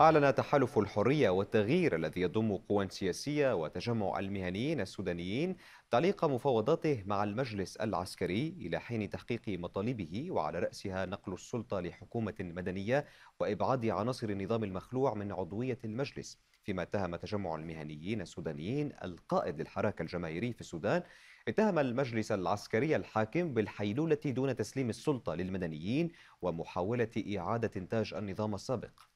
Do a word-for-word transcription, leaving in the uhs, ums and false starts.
أعلن تحالف الحرية والتغيير الذي يضم قوى سياسية وتجمع المهنيين السودانيين تعليق مفاوضاته مع المجلس العسكري إلى حين تحقيق مطالبه، وعلى رأسها نقل السلطة لحكومة مدنية وإبعاد عناصر النظام المخلوع من عضوية المجلس، فيما اتهم تجمع المهنيين السودانيين القائد للحراك الجماهيري في السودان اتهم المجلس العسكري الحاكم بالحيلولة دون تسليم السلطة للمدنيين ومحاولة إعادة إنتاج النظام السابق.